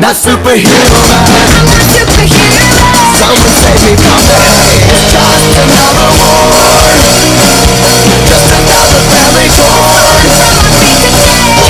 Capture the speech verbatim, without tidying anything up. Not superhero man. I'm not superhero man. Someone save me from this. It's just another war. Just another family torn. From our feet today.